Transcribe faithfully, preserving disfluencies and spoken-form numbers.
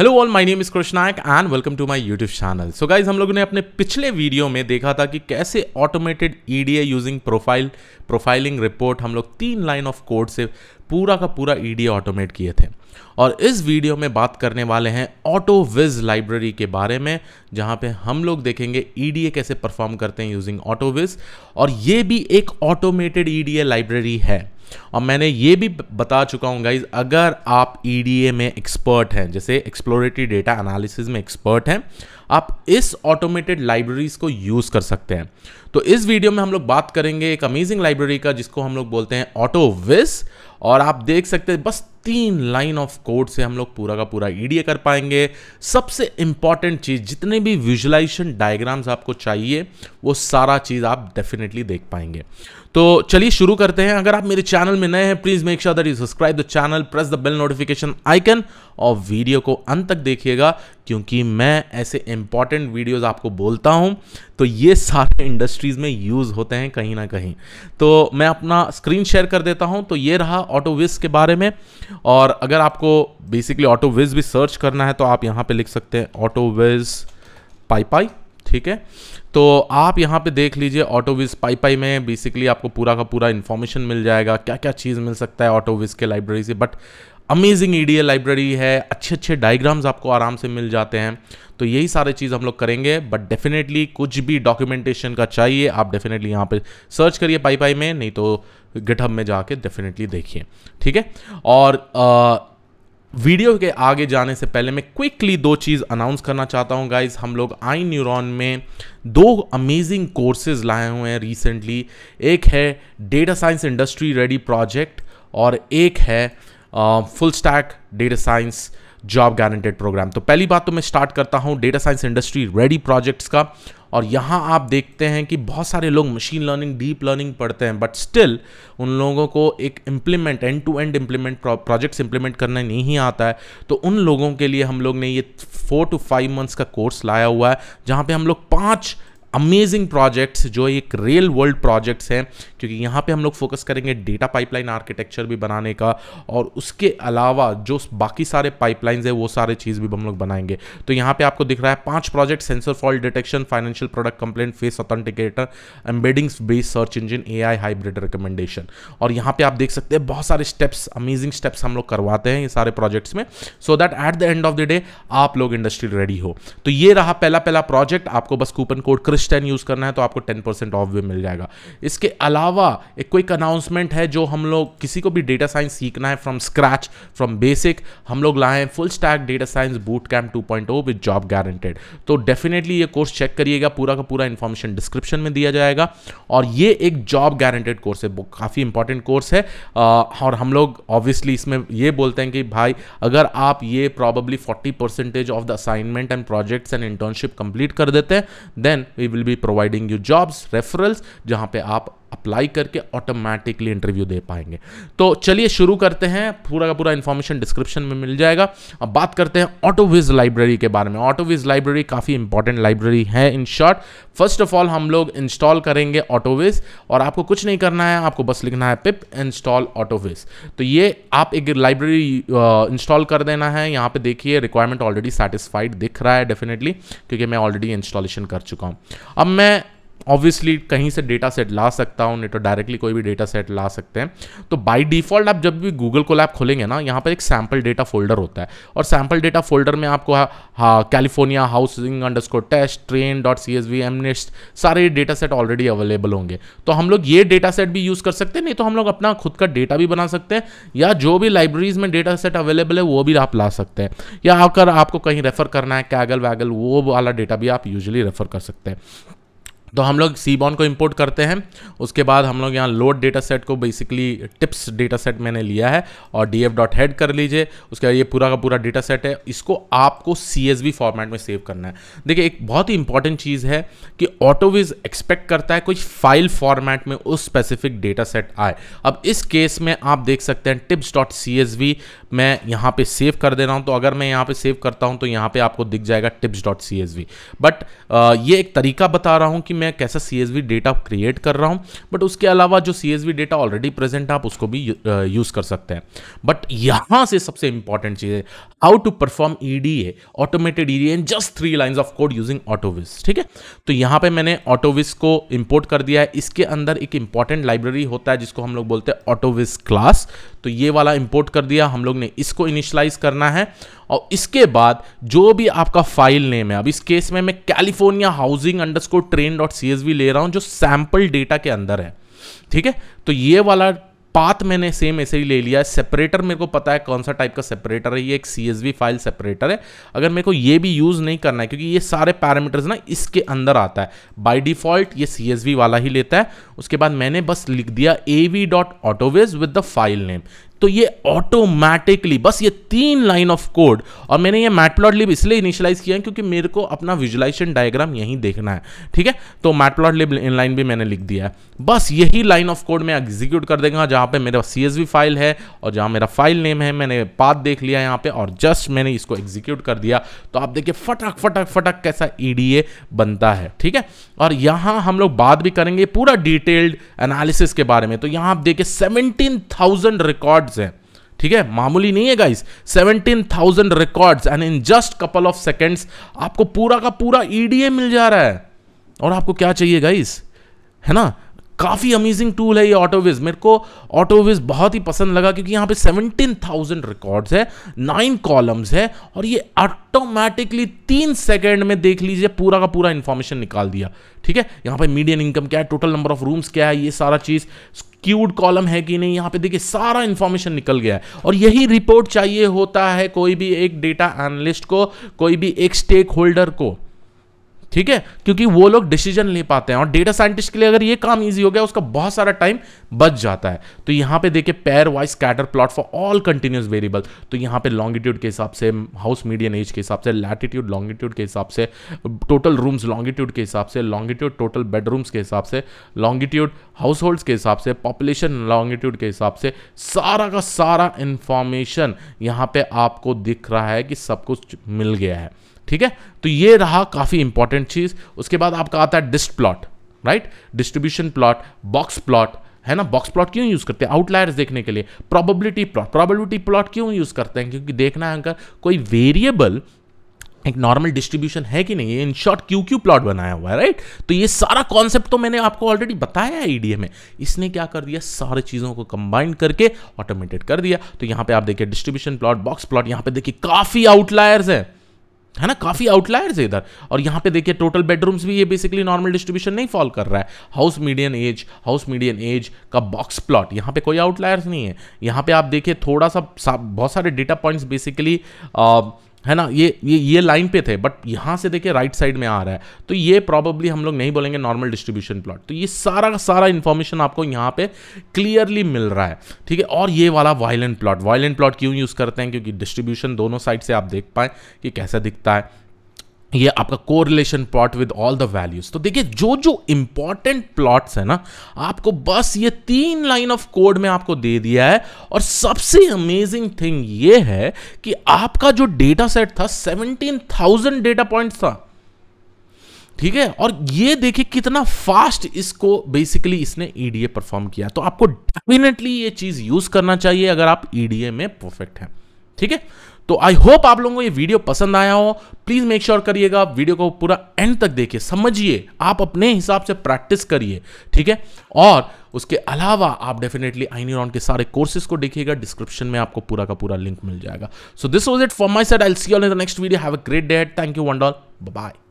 Hello all, my name is Krish Nayak and welcome to my YouTube channel. So guys, हम लोगों ने अपने पिछले वीडियो में देखा था कि कैसे automated EDA using profile profiling report हम लोग तीन लाइन ऑफ कोड से पूरा का पूरा ईडीए ऑटोमेट किए थे। और इस वीडियो में बात करने वाले हैं ऑटोविज लाइब्रेरी के बारे में, जहां पे हम लोग देखेंगे ईडीए कैसे परफॉर्म करते हैं यूजिंग ऑटोविज। और ये भी एक ऑटोमेटेड ईडीए लाइब्रेरी है। और मैंने ये भी बता चुका हूँ गाइज, अगर आप ईडीए में एक्सपर्ट हैं, जैसे एक्सप्लोरेटरी डेटा एनालिसिस में एक्सपर्ट हैं, आप इस ऑटोमेटेड लाइब्रेरीज को यूज़ कर सकते हैं। तो इस वीडियो में हम लोग बात करेंगे एक अमेजिंग लाइब्रेरी का जिसको हम लोग बोलते हैं ऑटोविज। और आप देख सकते हैं बस तीन लाइन ऑफ कोड से हम लोग पूरा का पूरा ईडीए कर पाएंगे। सबसे इंपॉर्टेंट चीज़, जितने भी विजुलाइजेशन डायग्राम्स आपको चाहिए वो सारा चीज़ आप डेफिनेटली देख पाएंगे। तो चलिए शुरू करते हैं। अगर आप मेरे चैनल में नए हैं, please make sure that you subscribe the channel, press the bell notification icon और वीडियो को अंत तक देखिएगा, क्योंकि मैं ऐसे इंपॉर्टेंट वीडियोज़ आपको बोलता हूँ तो ये सारे इंडस्ट्रीज़ में यूज़ होते हैं कहीं ना कहीं। तो मैं अपना स्क्रीन शेयर कर देता हूँ। तो ये रहा ऑटोविज के बारे में। और अगर आपको बेसिकली ऑटोविज भी सर्च करना है तो आप यहाँ पे लिख सकते हैं ऑटोविज पाईपाई, ठीक है। तो आप यहाँ पे देख लीजिए ऑटोविज पाईपाई में बेसिकली आपको पूरा का पूरा इन्फॉर्मेशन मिल जाएगा, क्या क्या चीज़ मिल सकता है ऑटोविज के लाइब्रेरी से। बट अमेजिंग ईडीए लाइब्रेरी है, अच्छे अच्छे डायग्राम्स आपको आराम से मिल जाते हैं। तो यही सारे चीज़ हम लोग करेंगे। बट डेफिनेटली कुछ भी डॉक्यूमेंटेशन का चाहिए आप डेफिनेटली यहाँ पे सर्च करिए पाईपाई में, नहीं तो गिटहब में जाके डेफिनेटली देखिए, ठीक है। और आ, वीडियो के आगे जाने से पहले मैं क्विकली दो चीज़ अनाउंस करना चाहता हूं गाइज। हम लोग आई न्यूरॉन में दो अमेजिंग कोर्सेज लाए हुए हैं रिसेंटली। एक है data science industry ready project और एक है full stack data science job guaranteed program. तो पहली बात तो मैं स्टार्ट करता हूं data science industry ready projects का। और यहाँ आप देखते हैं कि बहुत सारे लोग मशीन लर्निंग, डीप लर्निंग पढ़ते हैं, बट स्टिल उन लोगों को एक implement, end to end implement, projects implement करना नहीं आता है। तो उन लोगों के लिए हम लोग ने ये फोर टू फाइव मंथ्स का कोर्स लाया हुआ है, जहाँ पे हम लोग पाँच अमेजिंग प्रोजेक्ट्स जो एक रियल वर्ल्ड प्रोजेक्ट्स हैं, क्योंकि यहाँ पे हम लोग फोकस करेंगे डेटा पाइपलाइन आर्किटेक्चर भी बनाने का, और उसके अलावा जो बाकी सारे पाइपलाइंस है वो सारे चीज़ भी हम लोग बनाएंगे। तो यहाँ पे आपको दिख रहा है पांच project: sensor fault detection, financial product complaint, face authenticator, embeddings based search engine, AI hybrid recommendation. और यहाँ पर आप देख सकते हैं बहुत सारे स्टेप्स, अमेजिंग स्टेप्स हम लोग करवाते हैं ये सारे प्रोजेक्ट्स में, so that at the end of the day आप लोग इंडस्ट्री रेडी हो। तो ये रहा पहला पहला प्रोजेक्ट। आपको बस कूपन कोड टेन यूज करना है तो आपको टेन परसेंट ऑफ भी मिल जाएगा। इसके अलावा एक क्विक अनाउंसमेंट है, जो हम लोग किसी को भी डेटा साइंस सीखना है फ्रॉम स्क्रैच, फ्रॉम बेसिक, हम लोग लाए हैं full stack data science boot camp two point o with job guaranteed. तो डेफिनेटली ये कोर्स चेक करिएगा, पूरा का पूरा इंफॉर्मेशन डिस्क्रिप्शन में दिया जाएगा। और ये एक जॉब गारंटेड कोर्स है, काफी इंपॉर्टेंट कोर्स है। और हम लोग ऑब्वियसली इसमें यह बोलते हैं कि भाई अगर आप ये probably forty percentage of the assignment and projects and internship complete कर देते हैं, then We will be providing you jobs, referrals, जहां पे आप अप्लाई करके ऑटोमेटिकली इंटरव्यू दे पाएंगे। तो चलिए शुरू करते हैं, पूरा का पूरा इंफॉर्मेशन डिस्क्रिप्शन में मिल जाएगा। अब बात करते हैं ऑटोविज लाइब्रेरी के बारे में। ऑटोविज लाइब्रेरी काफ़ी इंपॉर्टेंट लाइब्रेरी है। In short, first of all हम लोग इंस्टॉल करेंगे ऑटोविज, और आपको कुछ नहीं करना है, आपको बस लिखना है पिप इंस्टॉल ऑटोविज। तो ये आप एक लाइब्रेरी इंस्टॉल कर देना है। यहाँ पर देखिए रिक्वायरमेंट ऑलरेडी सेटिस्फाइड दिख रहा है डेफिनेटली, क्योंकि मैं ऑलरेडी इंस्टॉलेशन कर चुका हूँ। अब मैं ऑब्वियसली कहीं से डेटा सेट ला सकता हूँ, नहीं तो डायरेक्टली कोई भी डेटा सेट ला सकते हैं। तो बाय डिफ़ॉल्ट आप जब भी गूगल कोलैब खोलेंगे ना, यहाँ पर एक सैम्पल डेटा फोल्डर होता है, और सैम्पल डेटा फोल्डर में आपको California housing underscore test train dot C S V एमनेस्ट सारे डेटा सेट ऑलरेडी अवेलेबल होंगे। तो हम लोग ये डेटा सेट भी यूज़ कर सकते हैं, नहीं तो हम लोग अपना खुद का डेटा भी बना सकते हैं, या जो भी लाइब्रेरीज में डेटा सेट अवेलेबल है वो भी आप ला सकते हैं, या अगर आपको कहीं रेफ़र करना है कैगल वैगल वो वाला डेटा भी आप यूजली रेफ़र कर सकते हैं। तो हम लोग सीबॉन को इंपोर्ट करते हैं, उसके बाद हम लोग यहाँ लोड डेटा सेट को बेसिकली टिप्स डेटा सेट मैंने लिया है, और डी एफ डॉट हेड कर लीजिए। उसके बाद ये पूरा का पूरा डेटा सेट है, इसको आपको सी एस वी फॉर्मेट में सेव करना है। देखिए एक बहुत ही इंपॉर्टेंट चीज़ है कि ऑटोविज एक्सपेक्ट करता है कोई फाइल फॉर्मेट में उस स्पेसिफिक डेटा सेट आए। अब इस केस में आप देख सकते हैं tips dot C S V मैं यहाँ पे सेव कर दे रहा हूँ। तो अगर मैं यहाँ पे सेव करता हूँ तो यहाँ पे आपको दिख जाएगा tips dot C S V. But ये एक तरीका बता रहा हूँ कि मैं कैसा C S V data create कर रहा हूँ, बट उसके अलावा जो C S V data already present आप उसको भी यूज़ कर सकते हैं। बट यहाँ से सबसे इंपॉर्टेंट चीज़ है how to perform E D A automated E D A in just three lines of code using AutoViz. ठीक है, तो यहाँ पे मैंने ऑटोविज को इंपोर्ट कर दिया है। इसके अंदर एक इंपॉर्टेंट लाइब्रेरी होता है जिसको हम लोग बोलते हैं ऑटोविज क्लास। तो ये वाला इंपोर्ट कर दिया, हम लोग ने इसको इनिशियलाइज करना है। और इसके बाद जो भी आपका फाइल नेम है, अब इस केस में मैं California housing underscore train dot C S V ले रहा हूँ जो सैंपल डेटा के अंदर है। ठीक है, तो ये वाला पाथ मैंने सेम ऐसे ही ले लिया है। सेपरेटर मेरे को पता है कौन सा टाइप का सेपरेटर है, ये एक सीएसवी फाइल सेपरेटर है। अगर मेरे को ये भी यूज़ नहीं करना है क्योंकि ये सारे पैरामीटर्स ना इसके अंदर आता है, बाय डिफ़ॉल्ट ये सीएसवी वाला ही लेता है। उसके बाद मैंने बस लिख दिया AV dot AutoViz with the file name. तो ये ऑटोमेटिकली बस ये तीन लाइन ऑफ कोड, और मैंने ये मैटप्लॉटलिब इसलिए इनिशियलाइज किया है क्योंकि मेरे को अपना विजुलाइजेशन डायग्राम यहीं देखना है। ठीक है, तो मैटप्लॉटलिब इनलाइन भी मैंने लिख दिया है। बस यही लाइन ऑफ कोड मैं एग्जीक्यूट कर देगा जहाँ पे मेरा सीएसवी फाइल है और जहाँ मेरा फाइल नेम है। मैंने पाथ देख लिया यहाँ पे और जस्ट मैंने इसको एग्जीक्यूट कर दिया। तो आप देखिए फटक फटक फटक कैसा ईडीए बनता है। ठीक है, और यहाँ हम लोग बात भी करेंगे पूरा डिटेल्ड एनालिसिस के बारे में। तो यहाँ आप देखिए सेवनटीन थाउजेंड रिकॉर्ड है। ठीक है, मामूली नहीं है गाइस, सत्रह हज़ार records and in just couple of seconds आपको पूरा का पूरा ईडीए मिल जा रहा है। और आपको क्या चाहिए गाइस, है ना, काफी अमेजिंग टूल है ये ऑटोविज। मेरे को ऑटोविज बहुत ही पसंद लगा क्योंकि यहाँ पे सत्रह हज़ार रिकॉर्ड्स है, नाइन कॉलम्स है, और ये ऑटोमेटिकली तीन सेकंड में देख लीजिए पूरा का पूरा इंफॉर्मेशन निकाल दिया। ठीक है, यहाँ पे मीडियन इनकम क्या है, टोटल नंबर ऑफ रूम्स क्या है, ये सारा चीज, क्यूड कॉलम है कि नहीं, यहाँ पे देखिए सारा इन्फॉर्मेशन निकल गया है। और यही रिपोर्ट चाहिए होता है कोई भी एक डेटा एनालिस्ट को, कोई भी एक स्टेक होल्डर को। ठीक है, क्योंकि वो लोग डिसीजन ले पाते हैं। और डेटा साइंटिस्ट के लिए अगर ये काम इजी हो गया उसका बहुत सारा टाइम बच जाता है। तो यहाँ पे देखिए pair wise scatter plot for all continuous variable. तो यहाँ पे लॉन्गिट्यूड के हिसाब से, हाउस मीडियन एज के हिसाब से, लैटिट्यूड लॉन्गिट्यूड के हिसाब से, टोटल रूम्स लॉन्गिट्यूड के हिसाब से, लॉन्गिट्यूड टोटल बेडरूम्स के हिसाब से, लॉन्गिट्यूड हाउस होल्ड्स के हिसाब से, पॉपुलेशन लॉन्गिट्यूड के हिसाब से, सारा का सारा इंफॉर्मेशन यहाँ पे आपको दिख रहा है कि सब कुछ मिल गया है। ठीक है, तो ये रहा काफ़ी इंपॉर्टेंट चीज़। उसके बाद आपका आता है dist plot, right, distribution plot, box plot, है ना। बॉक्स प्लॉट क्यों यूज़ करते हैं, आउटलायर्स देखने के लिए। प्रोबेबिलिटी प्लॉट, प्रोबेबिलिटी प्लॉट क्यों यूज़ करते हैं, क्योंकि देखना है अगर कोई वेरिएबल एक नॉर्मल डिस्ट्रीब्यूशन है कि नहीं, in short Q Q plot बनाया हुआ है, राइट। तो ये सारा कॉन्सेप्ट तो मैंने आपको ऑलरेडी बताया है ईडीए में। इसने क्या कर दिया, सारी चीज़ों को कंबाइन करके ऑटोमेटेड कर दिया। तो यहाँ पे आप देखिए डिस्ट्रीब्यूशन प्लॉट, बॉक्स प्लॉट, यहाँ पे देखिए काफ़ी आउटलायर्स हैं, है ना, काफी आउटलायर्स है इधर। और यहाँ पे देखिए टोटल बेडरूम्स भी, ये बेसिकली नॉर्मल डिस्ट्रीब्यूशन नहीं फॉलो कर रहा है। House median age, house median age का बॉक्स प्लॉट, यहाँ पे कोई आउटलायर्स नहीं है। यहाँ पे आप देखिए थोड़ा सा बहुत सारे डेटा पॉइंट्स बेसिकली आ, है ना, ये ये ये लाइन पे थे, बट यहाँ से देखिए राइट साइड में आ रहा है। तो ये प्रॉबेबली हम लोग नहीं बोलेंगे नॉर्मल डिस्ट्रीब्यूशन प्लॉट। तो ये सारा का सारा इन्फॉर्मेशन आपको यहाँ पे क्लियरली मिल रहा है। ठीक है, और ये वाला वायलेंट प्लॉट, वायलेंट प्लॉट क्यों यूज़ करते हैं, क्योंकि डिस्ट्रीब्यूशन दोनों साइड से आप देख पाए कि कैसा दिखता है। ये आपका correlation plot with all the values. तो देखिए जो जो इंपॉर्टेंट प्लॉट्स है ना, आपको बस ये तीन लाइन ऑफ कोड में आपको दे दिया है। और सबसे अमेजिंग थिंग ये है कि आपका जो डेटा सेट था सत्रह हज़ार डेटा पॉइंट्स था। ठीक है, और ये देखिए कितना फास्ट इसको बेसिकली इसने ईडीए परफॉर्म किया। तो आपको डेफिनेटली ये चीज यूज करना चाहिए अगर आप ईडीए में परफेक्ट हैं। ठीक है, तो आई होप आप लोगों को ये वीडियो पसंद आया हो। प्लीज़ मेक श्योर करिएगा वीडियो को पूरा एंड तक देखिए, समझिए, आप अपने हिसाब से प्रैक्टिस करिए। ठीक है, और उसके अलावा आप डेफिनेटली iNeuron के सारे कोर्सेज को देखिएगा, डिस्क्रिप्शन में आपको पूरा का पूरा लिंक मिल जाएगा। So this was it for my side, I will see you all in the next video. Have a great day, thank you wonder, bye.